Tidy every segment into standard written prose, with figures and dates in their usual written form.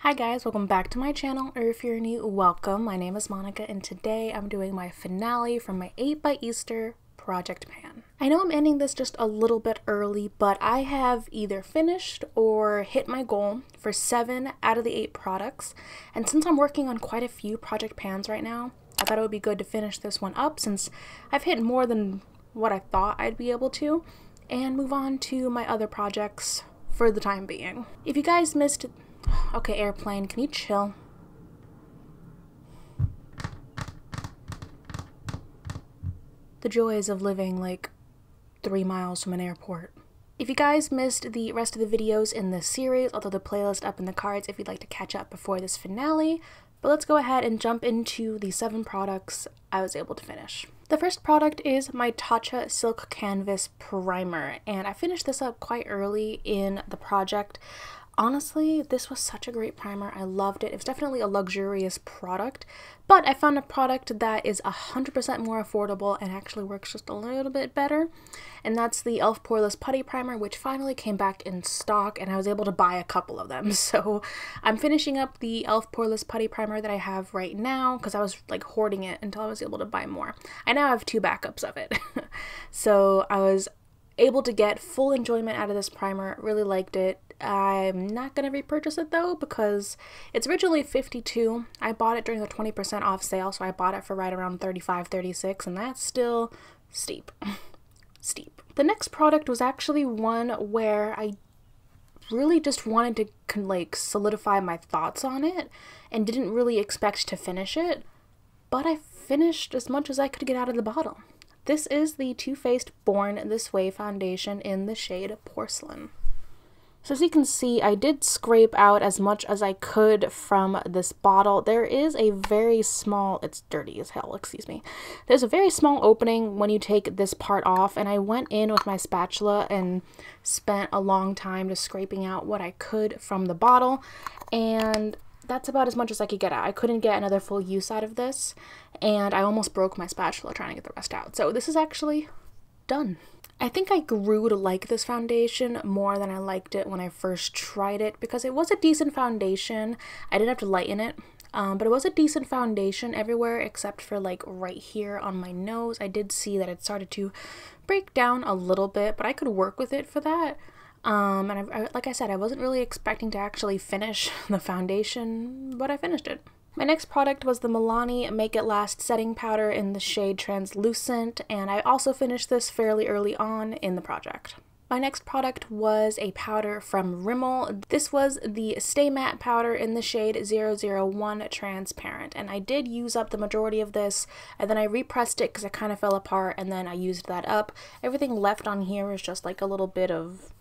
Hi guys, welcome back to my channel, or if you're new, welcome. My name is Monica and today I'm doing my finale from my 8 by Easter project pan. I know I'm ending this just a little bit early, but I have either finished or hit my goal for 7 out of the 8 products, and since I'm working on quite a few project pans right now, I thought it would be good to finish this one up since I've hit more than what I thought I'd be able to, and move on to my other projects for the time being. If you guys missed... Okay, airplane, can you chill? The joys of living like 3 miles from an airport. If you guys missed the rest of the videos in this series, I'll throw the playlist up in the cards if you'd like to catch up before this finale, but let's go ahead and jump into the 7 products I was able to finish. The first product is my Tatcha Silk Canvas Primer, and I finished this up quite early in the project. Honestly, this was such a great primer. I loved it. It was definitely a luxurious product, but I found a product that is 100% more affordable and actually works just a little bit better, and that's the Elf Poreless Putty Primer, which finally came back in stock, and I was able to buy a couple of them. So I'm finishing up the Elf Poreless Putty Primer that I have right now because I was like hoarding it until I was able to buy more. I now have 2 backups of it. So I was able to get full enjoyment out of this primer. Really liked it. I'm not going to repurchase it though because it's originally $52. I bought it during the 20% off sale, so I bought it for right around $35, $36, and that's still steep. Steep. The next product was actually one where I really just wanted to like solidify my thoughts on it and didn't really expect to finish it, but I finished as much as I could get out of the bottle. This is the Too Faced Born This Way Foundation in the shade Porcelain. So as you can see, I did scrape out as much as I could from this bottle. There is a very small, it's dirty as hell, excuse me. There's a very small opening when you take this part off, and I went in with my spatula and spent a long time just scraping out what I could from the bottle, and that's about as much as I could get out. I couldn't get another full use out of this, and I almost broke my spatula trying to get the rest out. So this is actually done. I think I grew to like this foundation more than I liked it when I first tried it because it was a decent foundation. I didn't have to lighten it, but it was a decent foundation everywhere except for like right here on my nose. I did see that it started to break down a little bit, but I could work with it for that. And I, like I said, I wasn't really expecting to actually finish the foundation, but I finished it. My next product was the Milani Make It Last Setting Powder in the shade Translucent, and I also finished this fairly early on in the project. My next product was a powder from Rimmel. This was the Stay Matte Powder in the shade 001 Transparent, and I did use up the majority of this, and then I repressed it because it kind of fell apart, and then I used that up. Everything left on here is just like a little bit of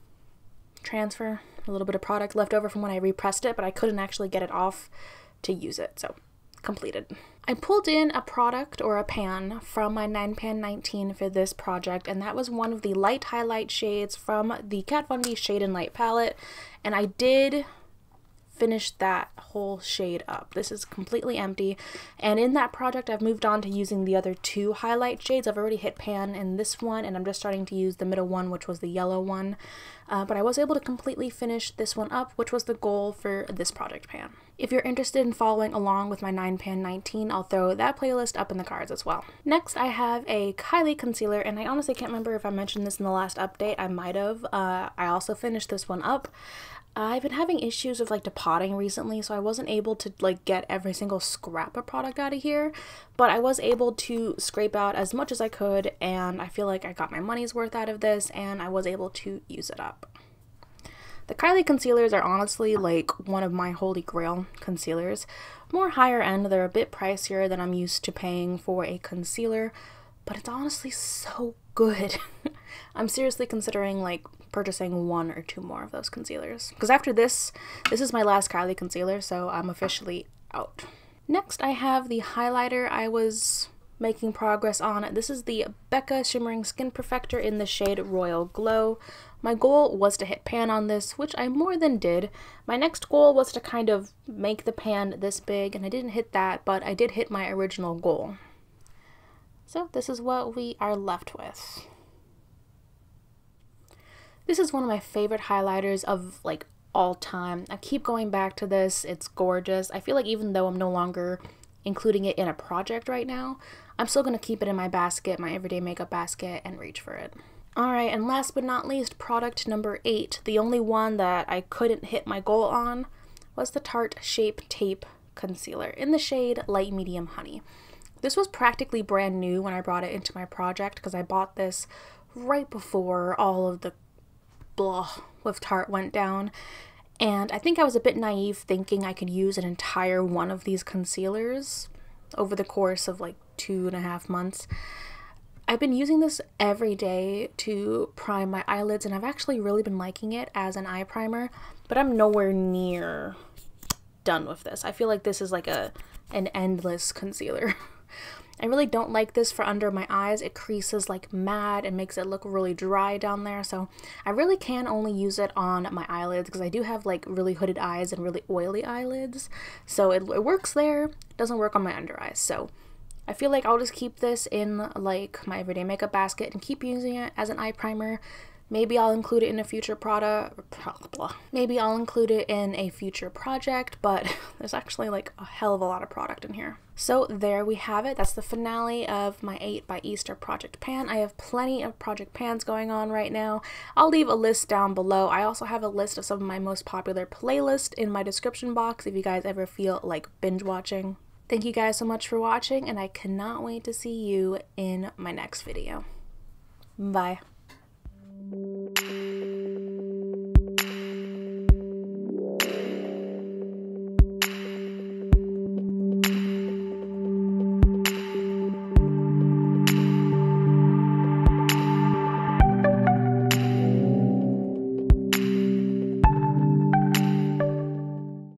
transfer, a little bit of product left over from when I repressed it, but I couldn't actually get it off to use it, so completed. I pulled in a product or a pan from my 9pan19 for this project, and that was one of the light highlight shades from the Kat Von D Shade and Light Palette, and I did finish that whole shade up. This is completely empty, and in that project I've moved on to using the other 2 highlight shades. I've already hit pan in this one, and I'm just starting to use the middle one, which was the yellow one, but I was able to completely finish this one up, which was the goal for this project pan. If you're interested in following along with my 9pan19, I'll throw that playlist up in the cards as well. Next I have a Kylie concealer, and I honestly can't remember if I mentioned this in the last update. I might have. I also finished this one up. I've been having issues with like depotting recently, so I wasn't able to like get every single scrap of product out of here, but I was able to scrape out as much as I could, and I feel like I got my money's worth out of this, and I was able to use it up. The Kylie concealers are honestly like one of my holy grail concealers. More higher end, they're a bit pricier than I'm used to paying for a concealer, but it's honestly so good. I'm seriously considering like purchasing 1 or 2 more of those concealers because after this is my last Kylie concealer, so I'm officially out. Next I have the highlighter I was making progress on. This is the Becca Shimmering Skin Perfector in the shade Royal Glow. My goal was to hit pan on this, which I more than did. My next goal was to kind of make the pan this big, and I didn't hit that, but I did hit my original goal. So this is what we are left with. This is one of my favorite highlighters of like all time. I keep going back to this. It's gorgeous. I feel like even though I'm no longer including it in a project right now, I'm still going to keep it in my basket, my everyday makeup basket, and reach for it. Alright, and last but not least, product number 8. The only one that I couldn't hit my goal on was the Tarte Shape Tape Concealer in the shade Light Medium Honey. This was practically brand new when I brought it into my project because I bought this right before all of the blah with Tarte went down. And I think I was a bit naive thinking I could use an entire one of these concealers over the course of like 2.5 months. I've been using this every day to prime my eyelids, and I've actually really been liking it as an eye primer, but I'm nowhere near done with this. I feel like this is like an endless concealer. I really don't like this for under my eyes. It creases like mad and makes it look really dry down there, so I really can only use it on my eyelids because I do have like really hooded eyes and really oily eyelids, so it works there. It doesn't work on my under eyes, so I feel like I'll just keep this in like my everyday makeup basket and keep using it as an eye primer. Maybe I'll include it in a future project, but there's actually like a hell of a lot of product in here. So there we have it. That's the finale of my 8 by Easter project pan. I have plenty of project pans going on right now. I'll leave a list down below. I also have a list of some of my most popular playlists in my description box if you guys ever feel like binge watching. Thank you guys so much for watching, and I cannot wait to see you in my next video. Bye. Thank you.